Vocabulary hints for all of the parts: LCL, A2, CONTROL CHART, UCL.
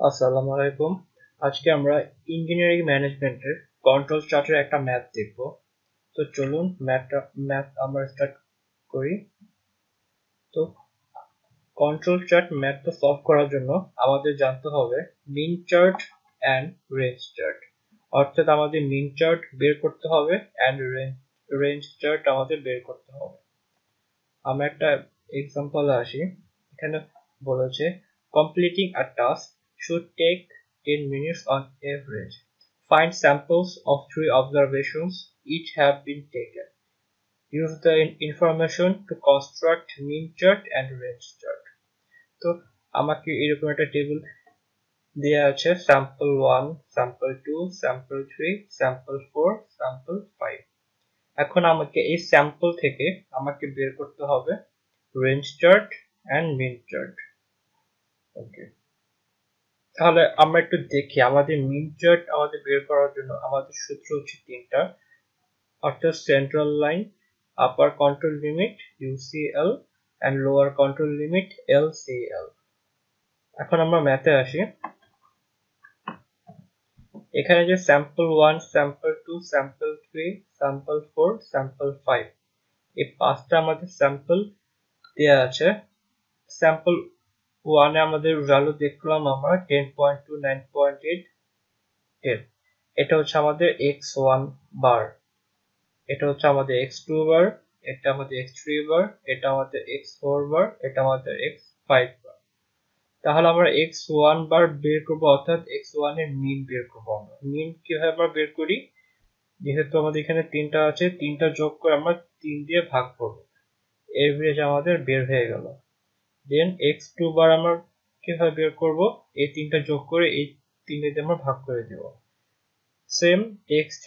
Assalamualaikum। आज के हमरा इंजीनियरिंग मैनेजमेंट कंट्रोल चार्ट एक मैप देखो। तो चलो मैप हमरा स्टार्ट करी। तो कंट्रोल चार्ट मैप तो सॉल्व করার জন্য আমাদের জানতে হবে mean chart and range chart. অর্থাৎ আমাদের মিন চার্ট বের করতে হবে এন্ড রেঞ্জ চার্ট আমাদের বের করতে হবে। আমরা একটা एग्जांपल আসি। এখানে বলেছে completing a task should take 10 minutes on average. Find samples of 3 observations each have been taken. Use the information to construct mean chart and range chart. So আমাকে এরকম একটা টেবিল দেয়া আছে sample 1, sample 2, sample 3, sample 4, sample 5. এখন আমাকে এই sample থেকে আমাকে বের করতে হবে range chart and mean chart. Okay. তাহলে আমরা একটু দেখি আমাদের মিন চার্ট আমাদের বের করার জন্য আমাদের সূত্র হচ্ছে তিনটা, অর্থাৎ central line, upper control limit UCL and lower control limit LCL। এখন আমরা ম্যাথে আসি। এখানে যে sample 1, sample 2, sample 3, sample 4, sample 5 এই পাঁচটা আমাদের স্যাম্পল দেয়া আছে। স্যাম্পল 1 এ আমাদের ভ্যালু দেখলাম আমরা 10.2 9.8 10। এটা হচ্ছে আমাদের x1 বার, এটা হচ্ছে আমাদের x2 বার, এটা আমাদের x3 বার, এটা আমাদের x4 বার, এটা আমাদের x5 বার। তাহলে আমরা x1 বার বের করব, অর্থাৎ x1 এর মিন বের করব। আমরা মিন কিভাবে আমরা বের করি, যেহেতু আমাদের এখানে তিনটা আছে, তিনটা যোগ করে আমরা 3 দিয়ে ভাগ করব, এভারেজ আমাদের বের হয়ে গেল। দেন x2 বার আমরা কিভাবে বের করব, এই তিনটা যোগ করে এই তিনটা দিয়ে আমরা ভাগ করে দেব। সেম x3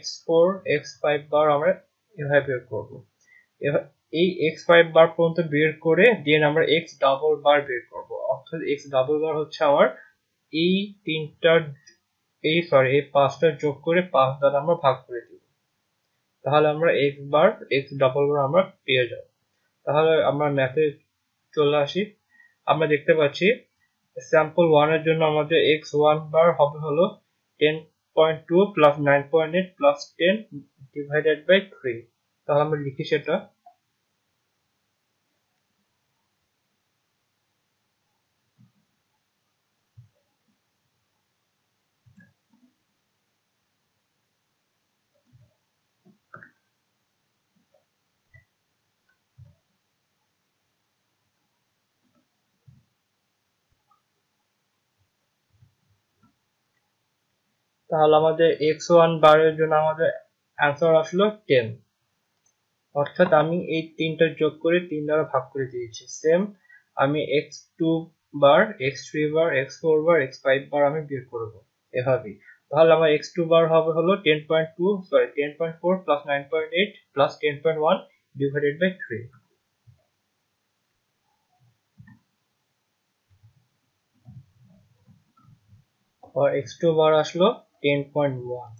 x4 x5 বার আমরা এভাবে বের করব। এই x5 বার পর্যন্ত বের করে দেন আমরা x ডাবল বার বের করব। অর্থাৎ x ডাবল বার হচ্ছে আমার এই তিনটা এই পাঁচটা যোগ করে পাঁচ দ্বারা আমরা ভাগ করে দেব। তাহলে আমরা x bar x double bar আমরা পেয়ে যাব। তাহলে আমরা ম্যাথে চলে আসি। আমরা দেখতে পাচ্ছি স্যাম্পল 1 এর জন্য আমাদের x1 বার হবে হলো 10.2 + 9.8 + 10 / 3। তাহলে আমরা লিখি সেটা। তাহলে আমাদের x1 বারের জন্য আমাদের आंसर আসলো 10, অর্থাৎ আমি এই তিনটা যোগ করে 3 দ্বারা ভাগ করে দিয়েছি। सेम আমি x2 বার x3 বার x4 বার x5 বার আমি বের করব এভাবে। তাহলে আমার x2 বার হবে হলো 10.4 + 9.8 + 10.1 / 3। और x2 বার আসলো 10.1।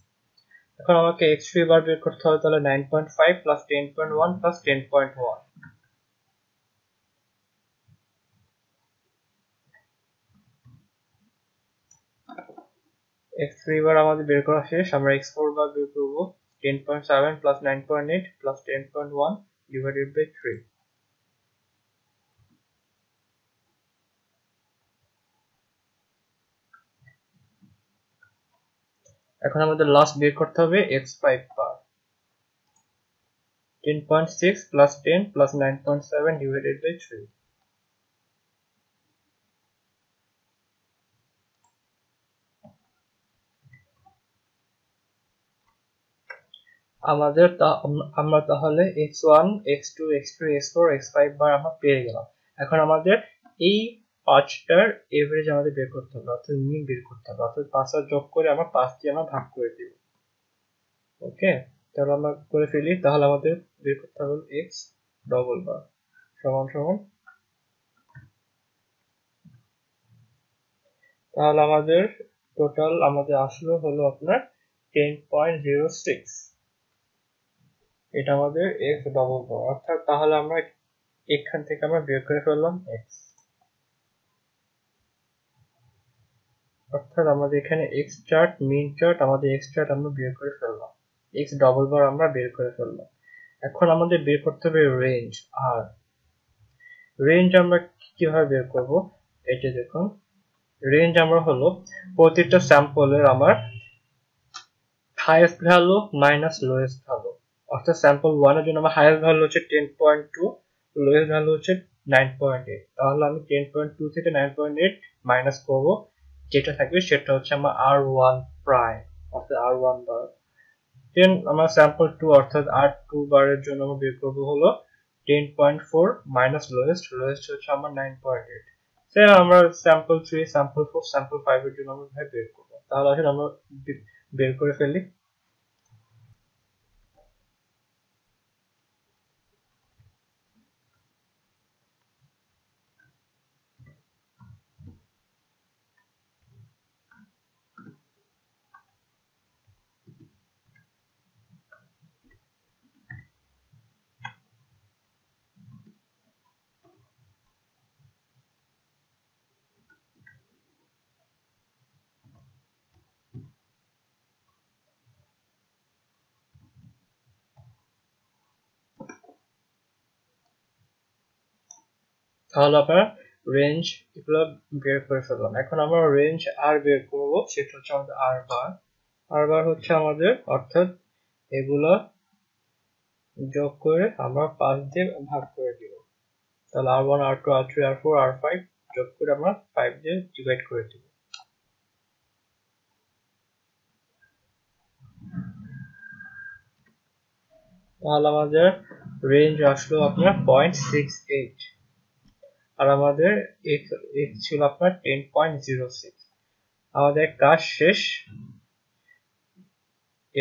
এখন আমাকে x3 বার বের করতে হবে, তাহলে 9.5 + 10.1 + 10.1। x3 বার আমাদের বের করা শেষ। আমরা x4 বার বের করব 10.7 + 9.8 + 10.1 / 3। এখন আমাদের লাস্ট বের করতে হবে x5 বার 10.6 + 10 + 9.7 / 3। আমাদের আমরা তাহলে x1 x2 x3 x4 x5 বার আমরা পেয়ে গেলাম। এখন আমাদের এই পাঁচটার এভারেজ আমাদের বের করতে হবে, অর্থাৎ মিন বের করতে হবে। অর্থাৎ পাঁচটা যোগ করে আমরা পাঁচ দিয়ে আমরা ভাগ করে দেব। ওকে, তাহলে আমরা করে ফেলি। তাহলে আমাদের বের করতে হবে x ডবল বার সমান সমান। তাহলে আমাদের টোটাল আমাদের আসলো হলো আপনার 10.06 এটা আমাদের x ডবল পাওয়ার অর্থাৎ তাহলে আমরা এখান থেকে আমরা বিয়োগ করে ফেললাম x অর্থাৎ আমাদের এখানে x চার্ট মিন চার্ট আমাদের x চার্ট আমরা বিয়োগ করে ফেললাম x ডবল বার আমরা বের করে ফেললাম এখন আমাদের বের করতে হবে রেঞ্জ আর রেঞ্জ আমরা কিভাবে বের করব এটা দেখুন রেঞ্জ আমরা হলো প্রত্যেকটা স্যাম্পলের আমার highest value minus lowest value অর্থাৎ স্যাম্পল 1 এর জন্য আমার হাইয়েস্ট ভ্যালু হচ্ছে 10.2 লোয়েস্ট ভ্যালু হচ্ছে 9.8 তাহলে আমি 10.2 থেকে 9.8 মাইনাস করব যেটা থাকবে সেটা হচ্ছে আমার r1 প্রাইম অর্থাৎ r1 বার দেন আমার স্যাম্পল 2 অর্থাৎ r2 বারের জন্য আমি বের করব হলো 10.4 মাইনাস লোয়েস্ট লোয়েস্ট হচ্ছে আমার 9.8 সে আমরা স্যাম্পল 3 স্যাম্পল 4 স্যাম্পল 5 এর জন্য আমরা বের করব তাহলে আসলে আমরা বের করে ফেলি তাহলে আমরা রেঞ্জ এগুলো বের করে ফেললাম এখন আমরা রেঞ্জ আর বের করব সেটা হচ্ছে আমাদের আর বার হচ্ছে আমাদের অর্থাৎ এগুলো যোগ করে আমরা 5 দিয়ে ভাগ করে দিব তাহলে r1 r2 r3 r4 r5 যোগ করে আমরা 5 দিয়ে ডিভাইড করে দিব তাহলে আমাদের রেঞ্জ আসলো আপনার 0.68 আর আমাদের x ছিল আপনার 10.06 আমাদের কাজ শেষ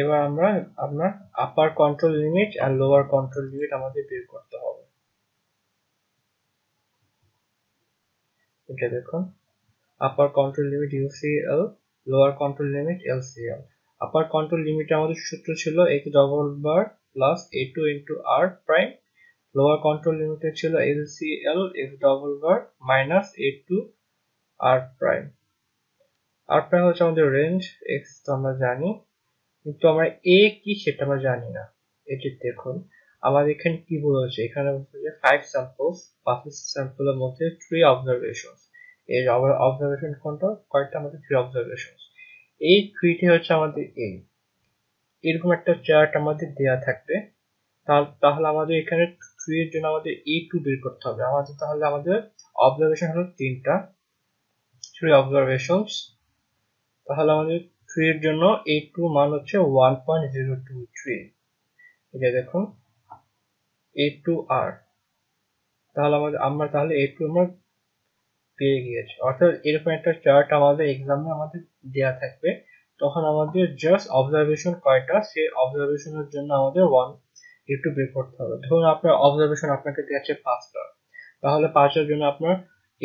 এবার আমরা আপনার আপার কন্ট্রোল লিমিট আর লোয়ার কন্ট্রোল লিমিট আমাদের বের করতে হবে এটা দেখুন upper control limit UCL lower control limit LCL upper control limit আমাদের সূত্র ছিল x double bar plus A2 into r prime Lower control limit is LCL is double bar minus A2 R prime. R prime is on the range X Tamazani. Into our A key Shetamarjanina. It is taken. American keyboard kind of 5 samples, passes sample among 3 observations. A our observation control, quite a 3 observations. A treaty her chamadi A. It from a chart amadi deathacte. Tahla amadi can. এর জন্য আমাদের a2 বের করতে হবে আমাদের তাহলে আমাদের observation হলো তিনটা 3 অবজারভেশনস তাহলে আমাদের 3 এর জন্য a2 মান হচ্ছে 1.023 এটা দেখুন a2r তাহলে আমরা a2 মান পেয়ে গিয়েছি অর্থাৎ এরকম একটা চার্ট আমাদের এক্সামে আমাদের দেয়া থাকবে তখন আমাদের জাস্ট অবজারভেশন কয়টা সেই অবজারভেশনের জন্য আমাদের 1 একটু বের করতে হবে ধরুন আপনার অবজারভেশন আপনাকে দেয়া আছে 5টা তাহলে 5 এর জন্য আপনার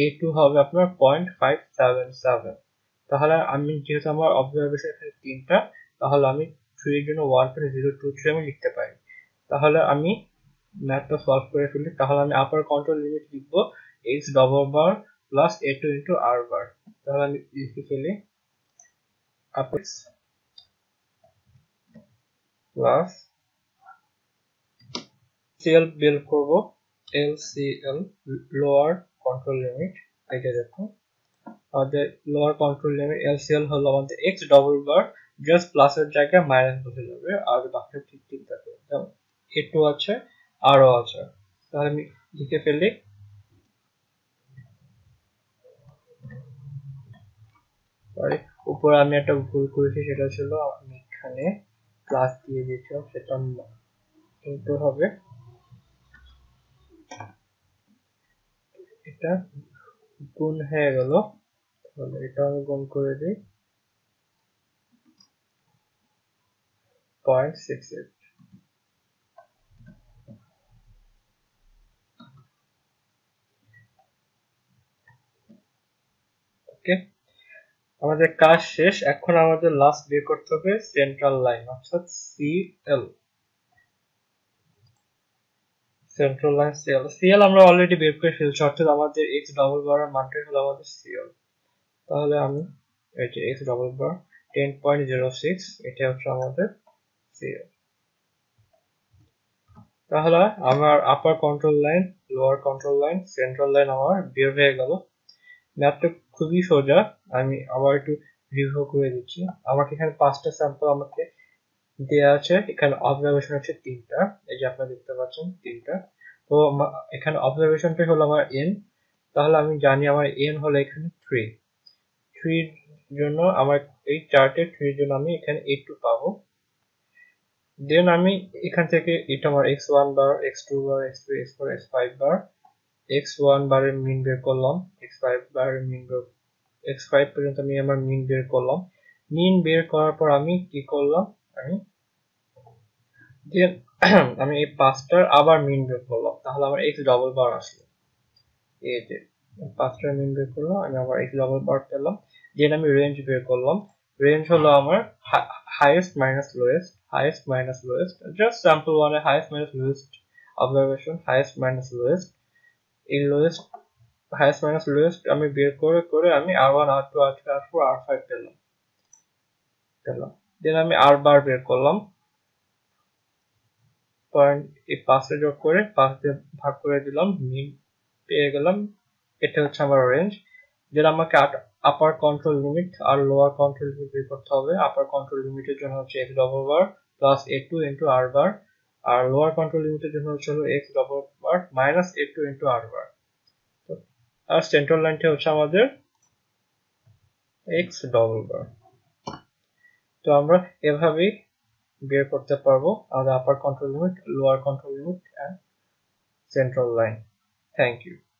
a2 হবে আপনার 0.577 তাহলে আমি যেহেতু আমার অবজারভেশন এখানে 3টা তাহলে আমি 3 এর জন্য 1.023 আমি লিখতে পারি তাহলে আমি ম্যাথটা সলভ করে ফেলি তাহলে আমি আপার কন্ট্রোল লিমিট লিখব x double bar plus a2 into r bar তাহলে আমি লিখে ফেলি আপার প্লাস LCL বের করব LCL লোয়ার কন্ট্রোল লিমিট এটা দেখুন আমাদের লোয়ার কন্ট্রোল লিমিট LCL হলো আমাদের x double bar just plus এর জায়গায় মাইনাস বসে যাবে আর বাকি ঠিক থাকবে তাহলে a2 আছে r ও আছে তাহলে আমি লিখে ফেলি সরি উপরে আমি একটা ভুল করেছি সেটা ছিল আমি এখানে প্লাস দিয়ে দিয়েছিলাম সেটা ইনটু হবে এটা গুণ হয়ে গেল তাহলে এটা আমি গুণ করে দেই 0.68 ওকে আমাদের কাজ শেষ। এখন আমাদের লাস্ট বের করতে হবে সেন্ট্রাল লাইন, অর্থাৎ CL. Central line CL, CL আমরা অলরেডি বের করে ফেলছি, অর্থাৎ আমাদের এক্স ডবল বারের মানটা হলো আমাদের সিএল। তাহলে আমি এই যে এক্স ডবল বার 10.06, এটা হচ্ছে আমাদের সিএল। তাহলে আমার upper control line, lower control line, central line আমার বের হয়ে গেল। ম্যাপটা খুবই সোজা, আমি আবার একটু রিভিউ করে দিচ্ছি। আমাকে এখানে 5টা স্যাম্পল আমাকে দেওয়া আছে, এখানে অবজারভেশন আছে 3টা, এই যে আপনারা দেখতে পাচ্ছেন 3টা। তো এখানে অবজারভেশনটা হলো আমার n, তাহলে আমি জানি আমার n হলো এখানে 3 এর জন্য আমার এই চার্টে 3 এর জন্য আমি এখানে a2 পাবো। দেন আমি এখান থেকে এটা আমার x1 বার, x2 বার, x3, x4, x5 বার, x1 বারের মিন বের করলাম, x5 বারের মিন বের, x5 পর্যন্ত আমি আমার মিন বের করলাম। মিন বের করার পর আমি কি করলাম, আমি এই 5টার আবার মিন বের করলাম, তাহলে আমার x ডবল বার আসলো। এই যে 5টার মিন বের করলাম, আমি আবার x ডবল বার পেলাম। দেন আমি রেঞ্জ বের করলাম, রেঞ্জ হলো আমার highest minus lowest, highest minus lowest, just sample one এর highest minus lowest observation, highest minus lowest, এই লোয়েস্ট হাইয়েস্ট মাইনাস লোয়েস্ট আমি বের করে করে আমি r1 r2 r3 r4 r5 পেলাম। দেন আমি r বার বের করলাম, পয়েন্ট এই 5 যোগ করে 5 দিয়ে ভাগ করে দিলাম, মিন পেয়ে গেলাম, এটা হচ্ছে আমার রেঞ্জ। দেন আমাকে আপার কন্ট্রোল লিমিট আর লোয়ার কন্ট্রোল লিমিট বের করতে হবে। আপার কন্ট্রোল লিমিটের জন্য হচ্ছে x double bar plus a2 into r bar, আর লোয়ার কন্ট্রোল লিমিটের জন্য হচ্ছে x double bar minus a2 into r bar. আর সেন্ট্রাল লাইনটা হচ্ছে আমাদের x ডবল বার। তো আমরা এভাবেই বের করতে পারবো আমাদের upper control limit, lower control limit and central line. Thank you.